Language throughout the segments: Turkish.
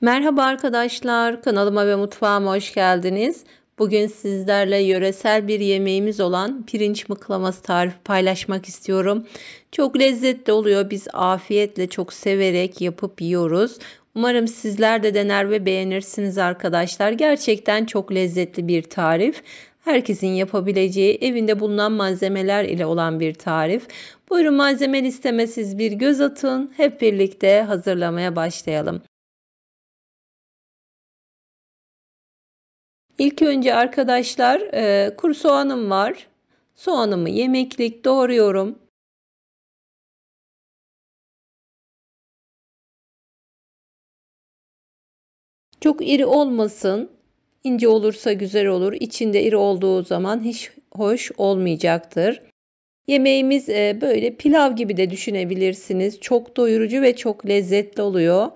Merhaba arkadaşlar, kanalıma ve mutfağıma hoş geldiniz. Bugün sizlerle yöresel bir yemeğimiz olan pirinç mıklaması tarifi paylaşmak istiyorum. Çok lezzetli oluyor, biz afiyetle çok severek yapıp yiyoruz. Umarım sizler de dener ve beğenirsiniz arkadaşlar. Gerçekten çok lezzetli bir tarif. Herkesin yapabileceği, evinde bulunan malzemeler ile olan bir tarif. Buyurun malzeme listeme siz bir göz atın. Hep birlikte hazırlamaya başlayalım. İlk önce arkadaşlar kuru soğanım var. Soğanımı yemeklik doğruyorum. Çok iri olmasın. İnce olursa güzel olur. İçinde iri olduğu zaman hiç hoş olmayacaktır. Yemeğimiz böyle pilav gibi de düşünebilirsiniz. Çok doyurucu ve çok lezzetli oluyor.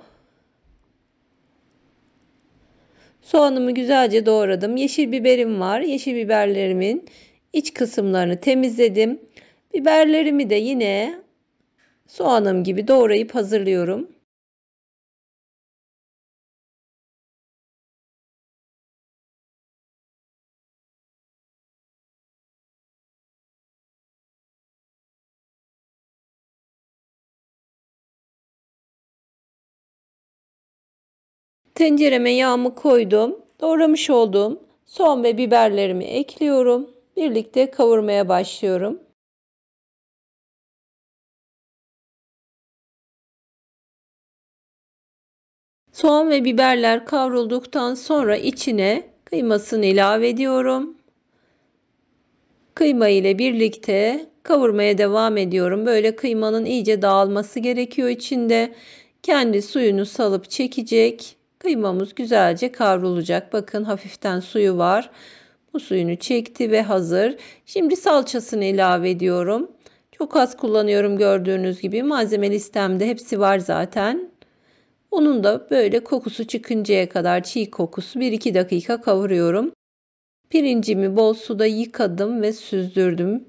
Soğanımı güzelce doğradım. Yeşil biberim var. Yeşil biberlerimin iç kısımlarını temizledim. Biberlerimi de yine soğanım gibi doğrayıp hazırlıyorum. Tencereme yağımı koydum. Doğramış olduğum soğan ve biberlerimi ekliyorum. Birlikte kavurmaya başlıyorum. Soğan ve biberler kavrulduktan sonra içine kıymasını ilave ediyorum. Kıyma ile birlikte kavurmaya devam ediyorum. Böyle kıymanın iyice dağılması gerekiyor içinde. Kendi suyunu salıp çekecek. Kıymamız güzelce kavrulacak. Bakın hafiften suyu var. Bu suyunu çekti ve hazır. Şimdi salçasını ilave ediyorum. Çok az kullanıyorum gördüğünüz gibi. Malzeme listemde hepsi var zaten. Onun da böyle kokusu çıkıncaya kadar çiğ kokusu 1-2 dakika kavuruyorum. Pirincimi bol suda yıkadım ve süzdürdüm.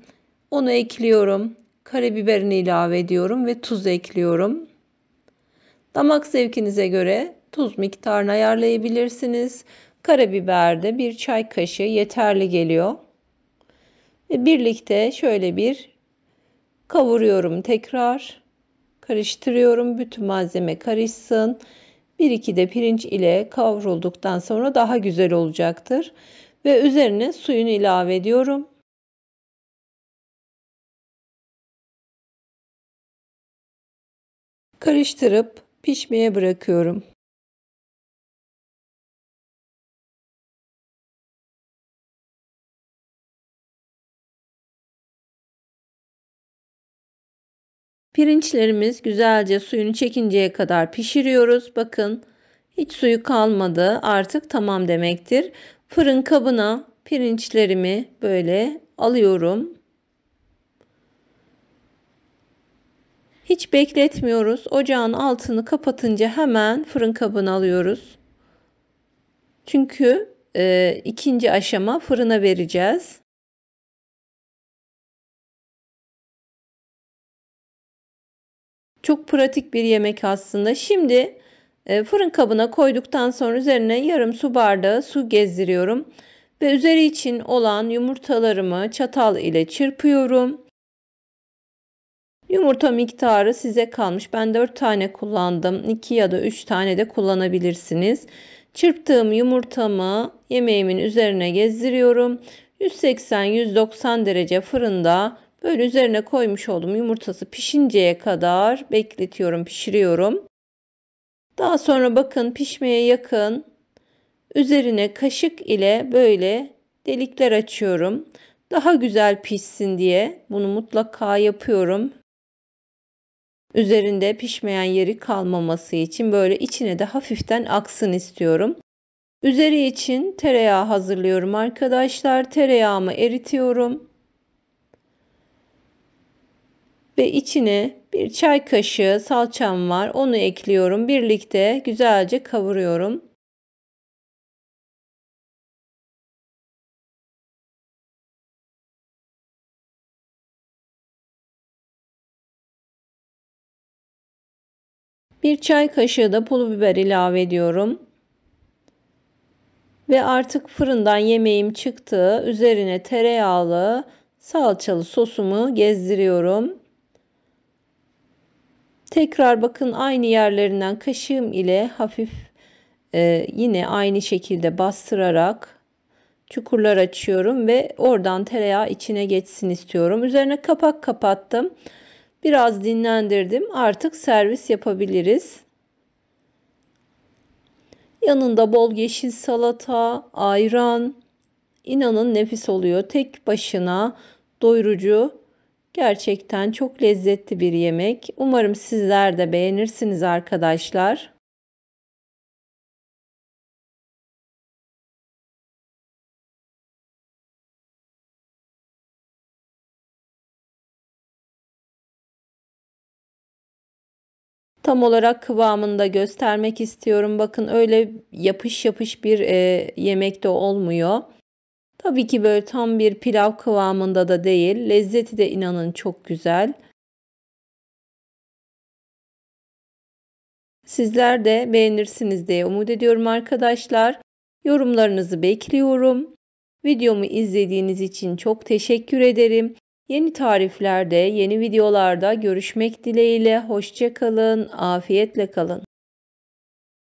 Onu ekliyorum. Karabiberini ilave ediyorum ve tuz ekliyorum. Damak zevkinize göre tuz miktarını ayarlayabilirsiniz. Karabiber de 1 çay kaşığı yeterli geliyor. Ve birlikte şöyle bir kavuruyorum tekrar. Karıştırıyorum. Bütün malzeme karışsın. 1-2 de pirinç ile kavrulduktan sonra daha güzel olacaktır. Ve üzerine suyunu ilave ediyorum. Karıştırıp pişmeye bırakıyorum. Pirinçlerimiz güzelce suyunu çekinceye kadar pişiriyoruz. Bakın hiç suyu kalmadı. Artık tamam demektir. Fırın kabına pirinçlerimi böyle alıyorum. Hiç bekletmiyoruz. Ocağın altını kapatınca hemen fırın kabına alıyoruz. Çünkü ikinci aşama fırına vereceğiz. Çok pratik bir yemek aslında. Şimdi fırın kabına koyduktan sonra üzerine yarım su bardağı su gezdiriyorum. Ve üzeri için olan yumurtalarımı çatal ile çırpıyorum. Yumurta miktarı size kalmış. Ben 4 tane kullandım. 2 ya da 3 tane de kullanabilirsiniz. Çırptığım yumurtamı yemeğimin üzerine gezdiriyorum. 180-190 derece fırında böyle üzerine koymuş olduğum yumurtası pişinceye kadar bekletiyorum, pişiriyorum. Daha sonra bakın pişmeye yakın. Üzerine kaşık ile böyle delikler açıyorum. Daha güzel pişsin diye bunu mutlaka yapıyorum. Üzerinde pişmeyen yeri kalmaması için böyle içine de hafiften aksın istiyorum. Üzeri için tereyağı hazırlıyorum arkadaşlar. Tereyağımı eritiyorum. Ve içine bir çay kaşığı salçam var. Onu ekliyorum. Birlikte güzelce kavuruyorum. 1 çay kaşığı da pul biber ilave ediyorum. Ve artık fırından yemeğim çıktı. Üzerine tereyağlı salçalı sosumu gezdiriyorum. Tekrar bakın aynı yerlerinden kaşığım ile hafif yine aynı şekilde bastırarak çukurlar açıyorum ve oradan tereyağı içine geçsin istiyorum. Üzerine kapak kapattım. Biraz dinlendirdim. Artık servis yapabiliriz. Yanında bol yeşil salata, ayran. İnanın nefis oluyor. Tek başına doyurucu. Gerçekten çok lezzetli bir yemek. Umarım sizler de beğenirsiniz arkadaşlar. Tam olarak kıvamını da göstermek istiyorum. Bakın öyle yapış yapış bir yemek de olmuyor. Tabii ki böyle tam bir pilav kıvamında da değil. Lezzeti de inanın çok güzel. Sizler de beğenirsiniz diye umut ediyorum arkadaşlar. Yorumlarınızı bekliyorum. Videomu izlediğiniz için çok teşekkür ederim. Yeni tariflerde, yeni videolarda görüşmek dileğiyle. Hoşça kalın, afiyetle kalın.